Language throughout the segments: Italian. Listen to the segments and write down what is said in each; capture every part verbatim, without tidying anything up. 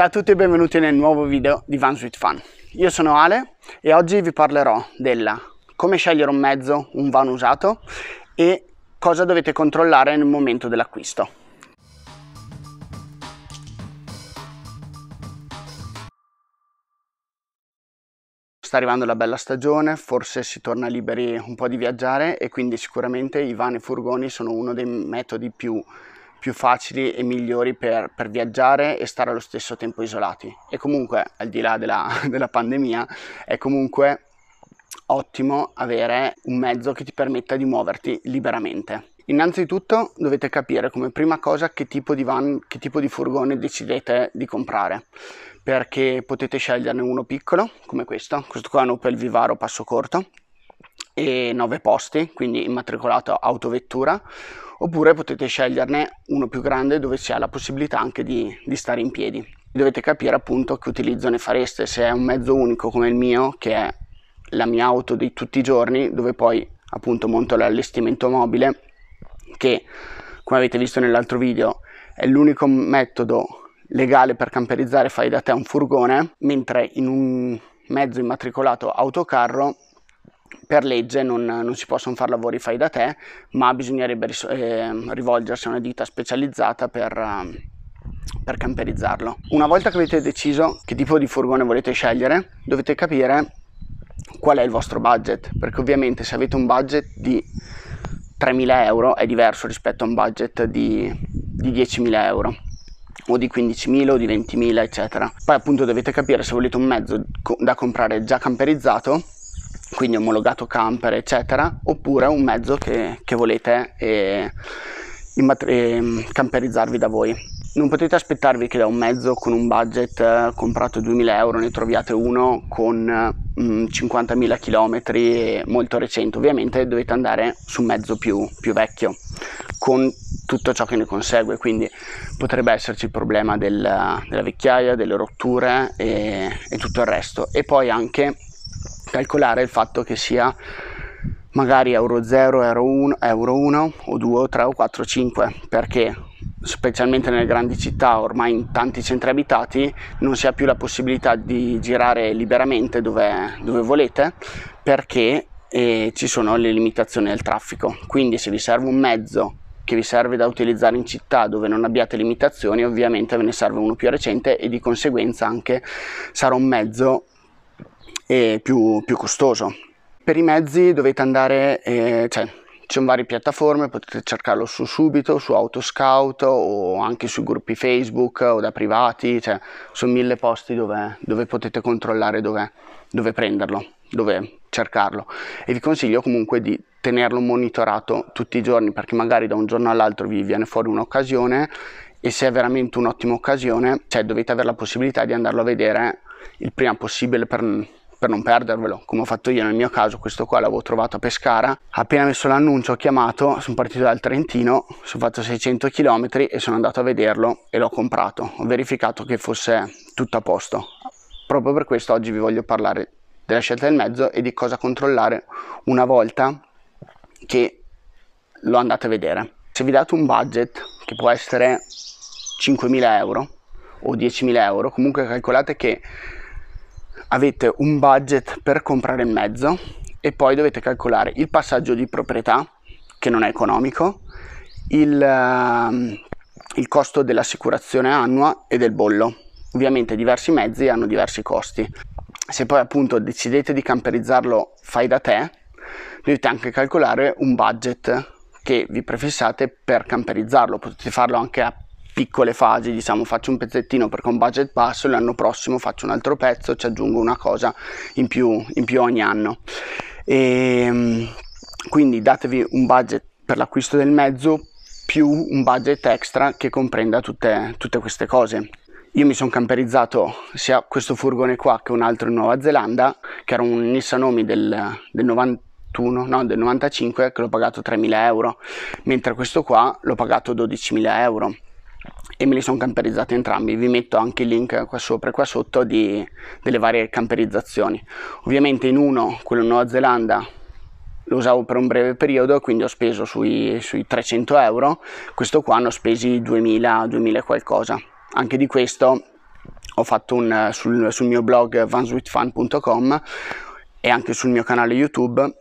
Ciao a tutti e benvenuti nel nuovo video di VanSweetFun. Io sono Ale e oggi vi parlerò della come scegliere un mezzo, un van usato e cosa dovete controllare nel momento dell'acquisto. Sta arrivando la bella stagione, forse si torna liberi un po' di viaggiare e quindi sicuramente i van e furgoni sono uno dei metodi più più facili e migliori per, per viaggiare e stare allo stesso tempo isolati, e comunque al di là della, della pandemia è comunque ottimo avere un mezzo che ti permetta di muoverti liberamente. Innanzitutto dovete capire come prima cosa che tipo di van, che tipo di furgone decidete di comprare, perché potete sceglierne uno piccolo come questo, questo qua è un Opel Vivaro passo corto e nove posti, quindi immatricolato autovettura, oppure potete sceglierne uno più grande dove si ha la possibilità anche di, di stare in piedi. Dovete capire appunto che utilizzo ne fareste, se è un mezzo unico come il mio, che è la mia auto di tutti i giorni, dove poi appunto monto l'allestimento mobile, che come avete visto nell'altro video è l'unico metodo legale per camperizzare fai da te un furgone, mentre in un mezzo immatricolato autocarro per legge non, non si possono fare lavori fai da te, ma bisognerebbe eh, rivolgersi a una ditta specializzata per, eh, per camperizzarlo. Una volta che avete deciso che tipo di furgone volete scegliere, dovete capire qual è il vostro budget, perché ovviamente se avete un budget di tremila euro è diverso rispetto a un budget di, di diecimila euro o di quindicimila o di ventimila, eccetera. Poi appunto dovete capire se volete un mezzo da comprare già camperizzato, quindi omologato camper eccetera, oppure un mezzo che, che volete eh, eh, camperizzarvi da voi. Non potete aspettarvi che da un mezzo con un budget eh, comprato duemila euro ne troviate uno con mm, cinquantamila chilometri molto recente. Ovviamente dovete andare su un mezzo più, più vecchio, con tutto ciò che ne consegue, quindi potrebbe esserci il problema del, della vecchiaia, delle rotture e, e tutto il resto. E poi anche calcolare il fatto che sia magari euro zero, euro uno, euro uno o due o tre o quattro o cinque, perché specialmente nelle grandi città, ormai in tanti centri abitati, non si ha più la possibilità di girare liberamente dove, dove volete, perché eh, ci sono le limitazioni del traffico. Quindi se vi serve un mezzo che vi serve da utilizzare in città dove non abbiate limitazioni, ovviamente ve ne serve uno più recente e di conseguenza anche sarà un mezzo E più, più costoso. Per i mezzi dovete andare, eh, cioè ci sono varie piattaforme, potete cercarlo su Subito, su Autoscout o anche sui gruppi Facebook o da privati, cioè sono mille posti dove, dove potete controllare dove, dove prenderlo, dove cercarlo, e vi consiglio comunque di tenerlo monitorato tutti i giorni, perché magari da un giorno all'altro vi viene fuori un'occasione e se è veramente un'ottima occasione, cioè dovete avere la possibilità di andarlo a vedere il prima possibile per... per non perdervelo, come ho fatto io nel mio caso. Questo qua l'avevo trovato a Pescara, appena messo l'annuncio ho chiamato, sono partito dal Trentino, sono fatto seicento chilometri e sono andato a vederlo e l'ho comprato, ho verificato che fosse tutto a posto. Proprio per questo oggi vi voglio parlare della scelta del mezzo e di cosa controllare una volta che lo andate a vedere. Se vi date un budget che può essere cinquemila euro o diecimila euro, comunque calcolate che avete un budget per comprare il mezzo e poi dovete calcolare il passaggio di proprietà, che non è economico, il, il costo dell'assicurazione annua e del bollo. Ovviamente diversi mezzi hanno diversi costi. Se poi appunto decidete di camperizzarlo fai da te, dovete anche calcolare un budget che vi prefissate per camperizzarlo. Potete farlo anche a piccole fasi, diciamo faccio un pezzettino perché ho un budget basso, l'anno prossimo faccio un altro pezzo, ci aggiungo una cosa in più, in più ogni anno. E quindi datevi un budget per l'acquisto del mezzo più un budget extra che comprenda tutte, tutte queste cose. Io mi sono camperizzato sia questo furgone qua che un altro in Nuova Zelanda, che era un Nissanomi del, del novantuno, no, del novantacinque, che l'ho pagato tremila euro, mentre questo qua l'ho pagato dodicimila euro. E me li sono camperizzati entrambi. Vi metto anche il link qua sopra e qua sotto di, delle varie camperizzazioni. Ovviamente in uno, quello in Nuova Zelanda, lo usavo per un breve periodo, quindi ho speso sui, sui trecento euro, questo qua ne ho spesi duemila, duemila e qualcosa. Anche di questo ho fatto un, sul, sul mio blog van sweet fun punto com e anche sul mio canale YouTube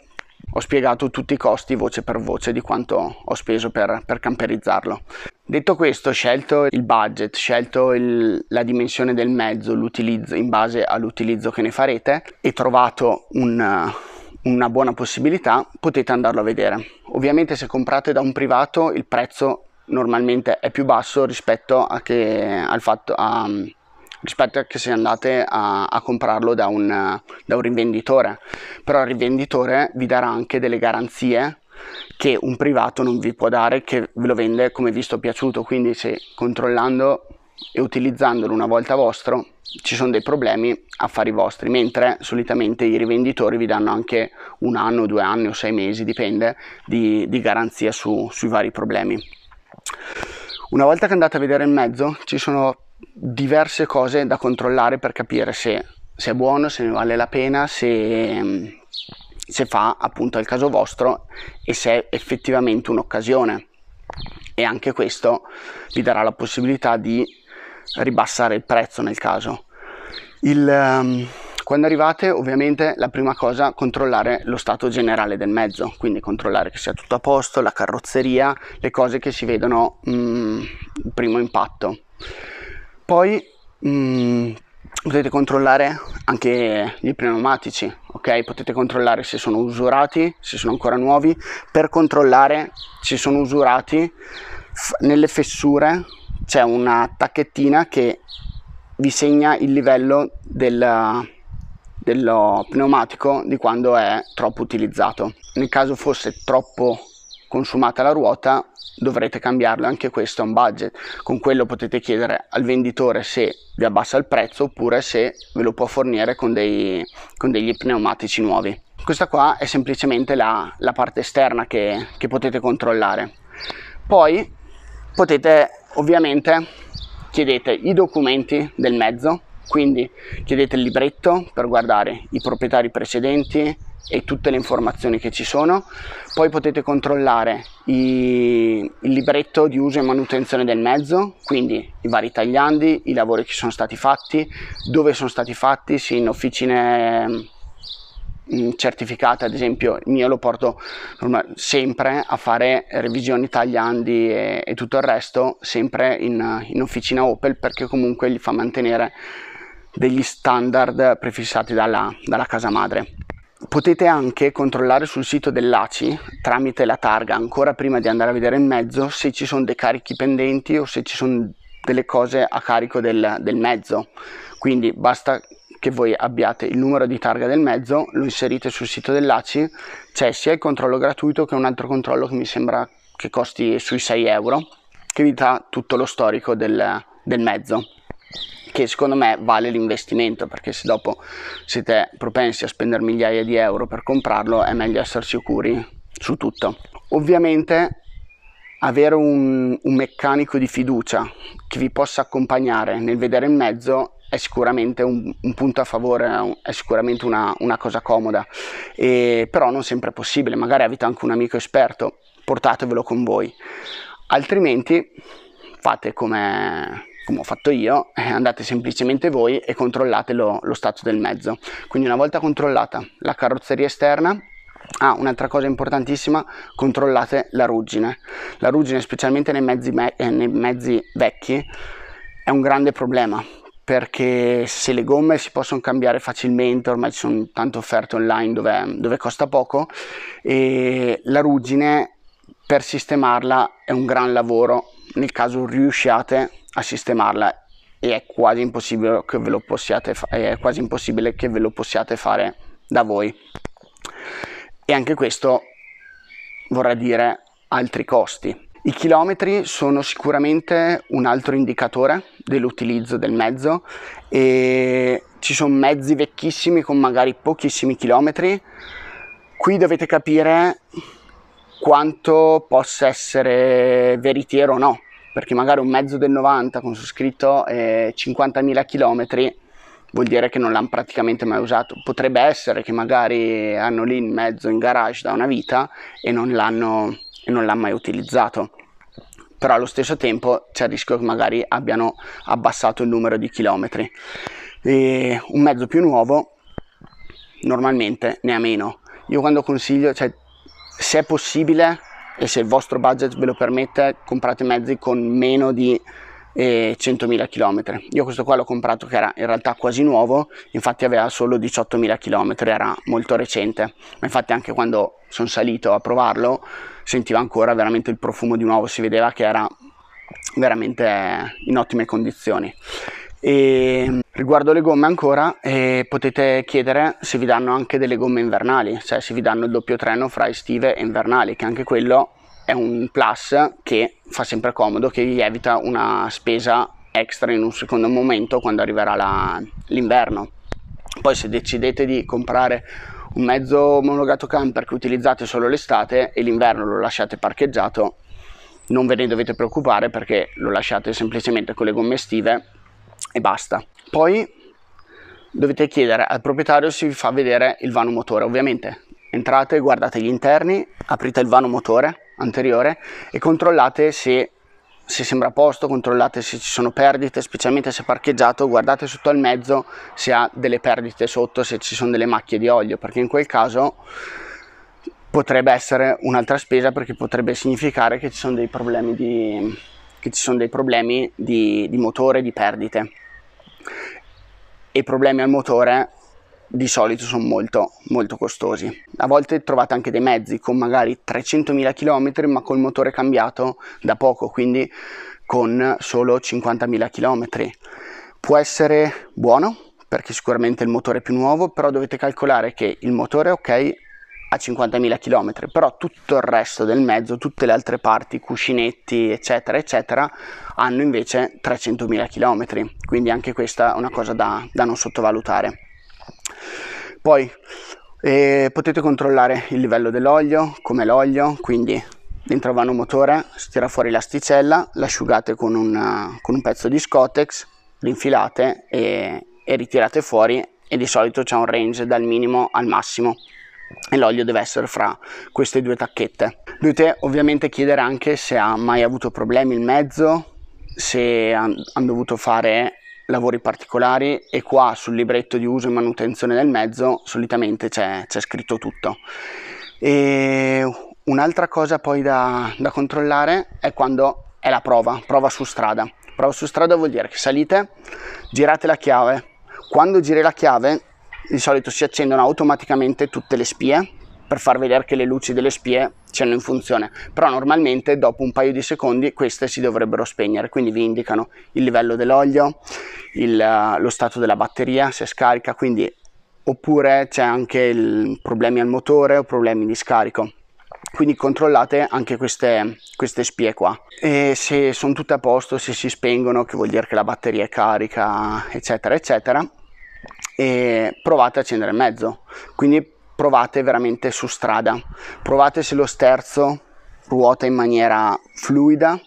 ho spiegato tutti i costi voce per voce di quanto ho speso per, per camperizzarlo. Detto questo, scelto il budget, scelto il, la dimensione del mezzo, l'utilizzo in base all'utilizzo che ne farete e trovato un... una buona possibilità, potete andarlo a vedere. Ovviamente se comprate da un privato il prezzo normalmente è più basso rispetto a che al fatto a, rispetto a che se andate a, a comprarlo da un, da un rivenditore, però il rivenditore vi darà anche delle garanzie che un privato non vi può dare, che ve lo vende come visto piaciuto. Quindi se controllando e utilizzandolo una volta vostro ci sono dei problemi, affari vostri, mentre solitamente i rivenditori vi danno anche un anno, due anni o sei mesi, dipende, di, di garanzia su, sui vari problemi. Una volta che andate a vedere il mezzo ci sono diverse cose da controllare per capire se, se è buono, se ne vale la pena, se, se fa appunto il caso vostro e se è effettivamente un'occasione, e anche questo vi darà la possibilità di ribassare il prezzo nel caso. Il, um, quando arrivate ovviamente la prima cosa, controllare lo stato generale del mezzo, quindi controllare che sia tutto a posto, la carrozzeria, le cose che si vedono mm, il primo impatto. Poi mm, potete controllare anche i pneumatici, ok? Potete controllare se sono usurati, se sono ancora nuovi. Per controllare se sono usurati, nelle fessure c'è una tacchettina che vi segna il livello del, dello pneumatico di quando è troppo utilizzato. Nel caso fosse troppo consumata la ruota dovrete cambiarlo, anche questo è un budget. Con quello potete chiedere al venditore se vi abbassa il prezzo oppure se ve lo può fornire con, dei, con degli pneumatici nuovi. Questa qua è semplicemente la, la parte esterna che, che potete controllare. Poi potete ovviamente chiedete i documenti del mezzo, quindi chiedete il libretto per guardare i proprietari precedenti e tutte le informazioni che ci sono. Poi potete controllare i, il libretto di uso e manutenzione del mezzo, quindi i vari tagliandi, i lavori che sono stati fatti, dove sono stati fatti, sì, in officine certificate. Ad esempio io lo porto sempre a fare revisioni, tagliandi e, e tutto il resto sempre in, in officina Opel, perché comunque gli fa mantenere degli standard prefissati dalla, dalla casa madre. Potete anche controllare sul sito dell'A C I tramite la targa, ancora prima di andare a vedere il mezzo, se ci sono dei carichi pendenti o se ci sono delle cose a carico del, del mezzo. Quindi basta che voi abbiate il numero di targa del mezzo, lo inserite sul sito dell'A C I, c'è sia il controllo gratuito che un altro controllo che mi sembra che costi sui sei euro, che vi dà tutto lo storico del, del mezzo, che secondo me vale l'investimento, perché se dopo siete propensi a spendere migliaia di euro per comprarlo è meglio essere sicuri su tutto. Ovviamente avere un, un meccanico di fiducia che vi possa accompagnare nel vedere il mezzo è sicuramente un, un punto a favore, è sicuramente una, una cosa comoda, e, però non sempre è possibile. Magari avete anche un amico esperto, portatevelo con voi, altrimenti fate come, come ho fatto io, eh, andate semplicemente voi e controllate lo, lo stato del mezzo. Quindi una volta controllata la carrozzeria esterna, ah, un'altra cosa importantissima, controllate la ruggine. La ruggine specialmente nei mezzi, eh, nei mezzi vecchi è un grande problema, perché se le gomme si possono cambiare facilmente, ormai ci sono tante offerte online dove, dove costa poco, e la ruggine per sistemarla è un gran lavoro. Nel caso riusciate a sistemarla, e è quasi impossibile che ve lo possiate, è quasi impossibile che ve lo possiate fare da voi. E anche questo vorrà dire altri costi. I chilometri sono sicuramente un altro indicatore dell'utilizzo del mezzo, e ci sono mezzi vecchissimi con magari pochissimi chilometri. Qui dovete capire quanto possa essere veritiero o no, perché magari un mezzo del novanta con su scritto eh, cinquantamila chilometri vuol dire che non l'hanno praticamente mai usato. Potrebbe essere che magari hanno lì in mezzo in garage da una vita e non l'hanno non l'ha mai utilizzato. però allo stesso tempo c'è il rischio che magari abbiano abbassato il numero di chilometri. E un mezzo più nuovo normalmente ne ha meno. Io quando consiglio, cioè, se è possibile e se il vostro budget ve lo permette, comprate mezzi con meno di eh, centomila chilometri. Io questo qua l'ho comprato che era in realtà quasi nuovo, infatti aveva solo diciottomila chilometri, era molto recente, ma infatti anche quando sono salito a provarlo sentivo ancora veramente il profumo di nuovo, si vedeva che era veramente in ottime condizioni. E riguardo le gomme ancora, eh, potete chiedere se vi danno anche delle gomme invernali, cioè se vi danno il doppio treno fra estive e invernali, che anche quello è un plus che fa sempre comodo, che vi evita una spesa extra in un secondo momento quando arriverà l'inverno. Poi se decidete di comprare un mezzo omologato camper che utilizzate solo l'estate e l'inverno lo lasciate parcheggiato, non ve ne dovete preoccupare perché lo lasciate semplicemente con le gomme estive e basta. Poi dovete chiedere al proprietario se vi fa vedere il vano motore. Ovviamente entrate, guardate gli interni, aprite il vano motore anteriore e controllate se, se sembra a posto, controllate se ci sono perdite, specialmente se parcheggiato, guardate sotto al mezzo se ha delle perdite sotto, se ci sono delle macchie di olio, perché in quel caso potrebbe essere un'altra spesa, perché potrebbe significare che ci sono dei problemi di... che ci sono dei problemi di, di motore, di perdite, e i problemi al motore di solito sono molto molto costosi. A volte trovate anche dei mezzi con magari trecentomila chilometri ma col motore cambiato da poco, quindi con solo cinquantamila chilometri. Può essere buono perché sicuramente il motore è più nuovo, però dovete calcolare che il motore, ok, a cinquantamila chilometri, però tutto il resto del mezzo, tutte le altre parti, cuscinetti eccetera eccetera, hanno invece trecentomila chilometri, quindi anche questa è una cosa da, da non sottovalutare. Poi eh, potete controllare il livello dell'olio, come l'olio, quindi dentro il vano motore si tira fuori l'asticella, l'asciugate con, con un pezzo di Scotex, l'infilate e, e ritirate fuori, e di solito c'è un range dal minimo al massimo e l'olio deve essere fra queste due tacchette. Dovete ovviamente chiedere anche se ha mai avuto problemi il mezzo, se hanno dovuto fare lavori particolari, e qua sul libretto di uso e manutenzione del mezzo solitamente c'è scritto tutto. E un'altra cosa poi da, da controllare è quando è la prova, prova su strada. Prova su strada vuol dire che salite, girate la chiave, quando giri la chiave di solito si accendono automaticamente tutte le spie per far vedere che le luci delle spie c'erano in funzione, però normalmente dopo un paio di secondi queste si dovrebbero spegnere, quindi vi indicano il livello dell'olio, il, lo stato della batteria, se scarica, quindi, oppure c'è anche il, problemi al motore o problemi di scarico, quindi controllate anche queste, queste spie qua, e se sono tutte a posto, se si spengono, che vuol dire che la batteria è carica eccetera eccetera, e provate a accendere il mezzo. Quindi provate veramente su strada, provate se lo sterzo ruota in maniera fluida,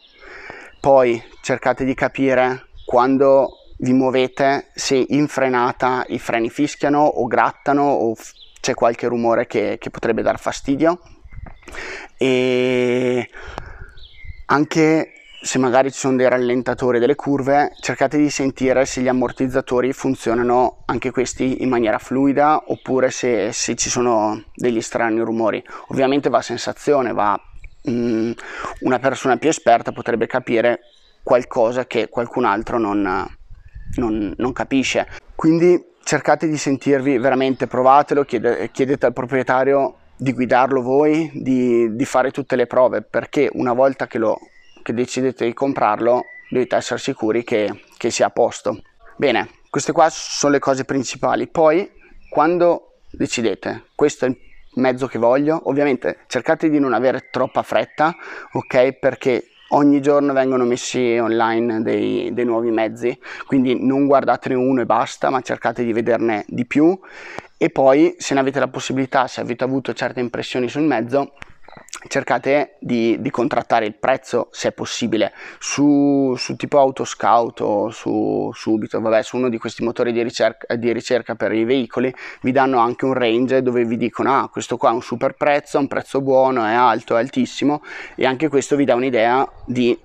poi cercate di capire quando vi muovete se in frenata i freni fischiano o grattano o c'è qualche rumore che, che potrebbe dar fastidio, e anche se magari ci sono dei rallentatori, delle curve, cercate di sentire se gli ammortizzatori funzionano anche questi in maniera fluida, oppure se, se ci sono degli strani rumori. Ovviamente va a sensazione, va mh, una persona più esperta potrebbe capire qualcosa che qualcun altro non, non, non capisce. Quindi cercate di sentirvi veramente, provatelo, chiede, chiedete al proprietario di guidarlo voi, di, di fare tutte le prove, perché una volta che lo che decidete di comprarlo dovete essere sicuri che, che sia a posto. Bene, queste qua sono le cose principali. Poi quando decidete questo è il mezzo che voglio, ovviamente cercate di non avere troppa fretta, ok, perché ogni giorno vengono messi online dei, dei nuovi mezzi, quindi non guardatene uno e basta, ma cercate di vederne di più, e poi se ne avete la possibilità, se avete avuto certe impressioni sul mezzo, cercate di, di contrattare il prezzo se è possibile su, su tipo Autoscout o su Subito, vabbè, su uno di questi motori di ricerca, di ricerca per i veicoli vi danno anche un range dove vi dicono ah, questo qua è un super prezzo, è un prezzo buono, è alto, è altissimo, e anche questo vi dà un'idea di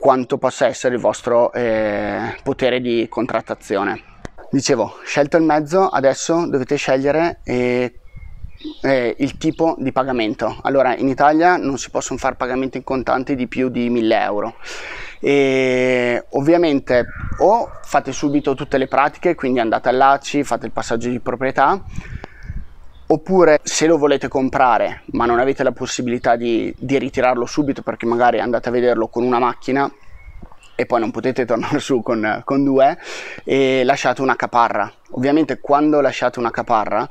quanto possa essere il vostro eh, potere di contrattazione. Dicevo, scelto il mezzo, adesso dovete scegliere eh, eh, il tipo di pagamento. Allora, in Italia non si possono fare pagamenti in contanti di più di mille euro. E ovviamente o fate subito tutte le pratiche, quindi andate all'A C I, fate il passaggio di proprietà, oppure se lo volete comprare ma non avete la possibilità di, di ritirarlo subito perché magari andate a vederlo con una macchina e poi non potete tornare su con, con due, e lasciate una caparra. Ovviamente quando lasciate una caparra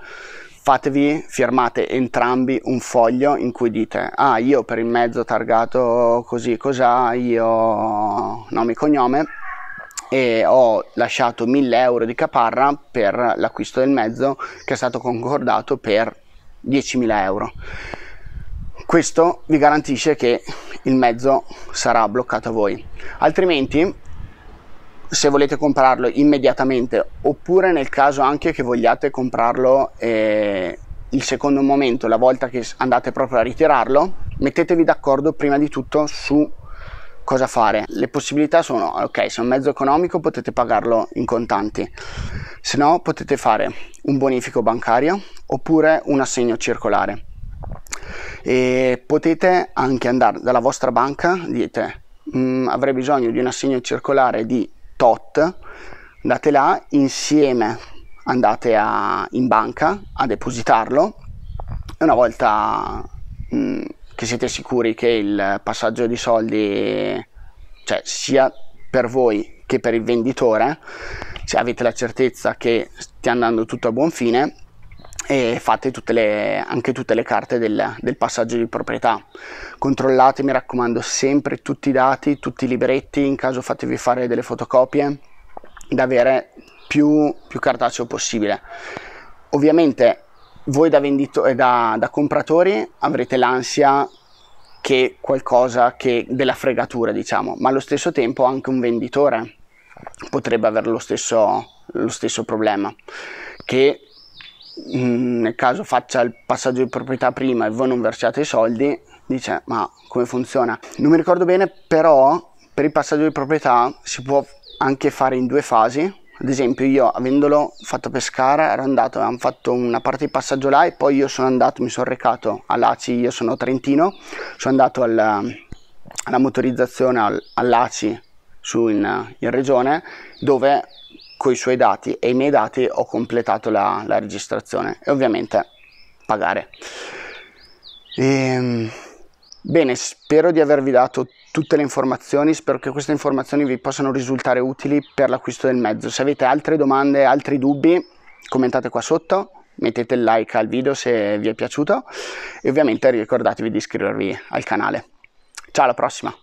fatevi, firmate entrambi un foglio in cui dite: ah, io per il mezzo targato così cos'ha, io nome e cognome, e ho lasciato mille euro di caparra per l'acquisto del mezzo che è stato concordato per diecimila euro. Questo vi garantisce che il mezzo sarà bloccato a voi. Altrimenti, se volete comprarlo immediatamente, oppure nel caso anche che vogliate comprarlo eh, il secondo momento, la volta che andate proprio a ritirarlo, mettetevi d'accordo prima di tutto su cosa fare. Le possibilità sono: ok, se è un mezzo economico potete pagarlo in contanti, se no potete fare un bonifico bancario oppure un assegno circolare, e potete anche andare dalla vostra banca, dite: mh, avrei bisogno di un assegno circolare di tot, andate là insieme, andate a, in banca a depositarlo, e una volta mh, che siete sicuri che il passaggio di soldi, cioè sia per voi che per il venditore, se avete la certezza che stia andando tutto a buon fine, e fate tutte le, anche tutte le carte del, del passaggio di proprietà. Controllate, mi raccomando, sempre tutti i dati, tutti i libretti, in caso fatevi fare delle fotocopie, da avere più, più cartaceo possibile. Ovviamente voi da, vendito- da, da compratori avrete l'ansia che qualcosa che della fregatura, diciamo, ma allo stesso tempo anche un venditore potrebbe avere lo stesso, lo stesso problema, che nel caso faccia il passaggio di proprietà prima e voi non versiate i soldi, dice: ma come funziona? Non mi ricordo bene, però per il passaggio di proprietà si può anche fare in due fasi. Ad esempio, io avendolo fatto a Pescara, ero andato, avevamo fatto una parte di passaggio là, e poi io sono andato, mi sono recato all'A C I, io sono trentino, sono andato al, alla motorizzazione al, all'A C I su in, in regione, dove con i suoi dati e i miei dati ho completato la, la registrazione, e ovviamente pagare. E, bene, spero di avervi dato tutte le informazioni, spero che queste informazioni vi possano risultare utili per l'acquisto del mezzo. Se avete altre domande, altri dubbi, commentate qua sotto, mettete il like al video se vi è piaciuto, e ovviamente ricordatevi di iscrivervi al canale. Ciao, alla prossima!